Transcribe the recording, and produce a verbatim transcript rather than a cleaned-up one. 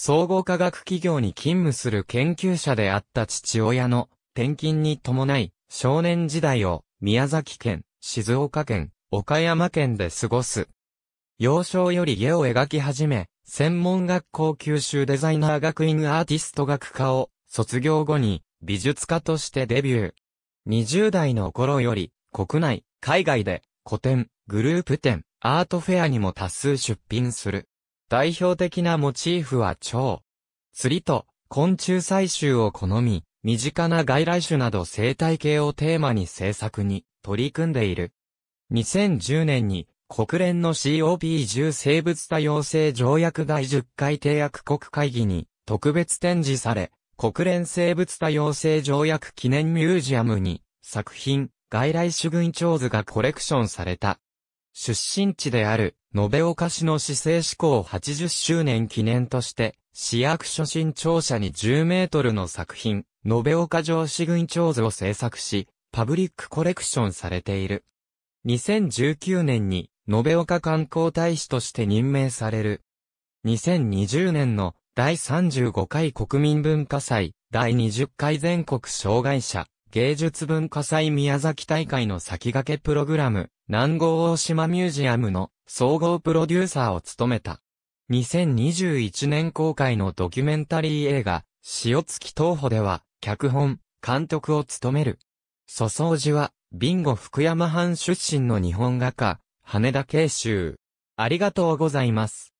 総合科学企業に勤務する研究者であった父親の転勤に伴い、少年時代を宮崎県、静岡県、岡山県で過ごす。幼少より絵を描き始め、専門学校九州デザイナー学院アーティスト学科を卒業後に美術家としてデビュー。にじゅう代の頃より国内、海外で個展、グループ展、アートフェアにも多数出品する。代表的なモチーフは蝶。釣りと昆虫採集を好み、身近な外来種など生態系をテーマに制作に取り組んでいる。にせんじゅうねんに国連の シーオーピーじゅう 生物多様性条約だいじゅっかい締約国会議に特別展示され、国連生物多様性条約記念ミュージアムに作品、外来種群鳥図がコレクションされた。出身地である延岡市の市制施行はちじゅっしゅうねん記念として、市役所新庁舎にじゅうメートルの作品、延岡城市群鳥図を制作し、パブリックコレクションされている。にせんじゅうきゅうねんに延岡観光大使として任命される。にせんにじゅうねんのだいさんじゅうごかい国民文化祭、だいにじゅっかい全国障害者芸術文化祭宮崎大会の先駆けプログラム、南郷大島ミュージアムの総合プロデューサーを務めた。にせんにじゅういちねん公開のドキュメンタリー映画、潮月東歩では、脚本、監督を務める。蘇宗寺は、備後福山藩出身の日本画家、羽田慶秋。ありがとうございます。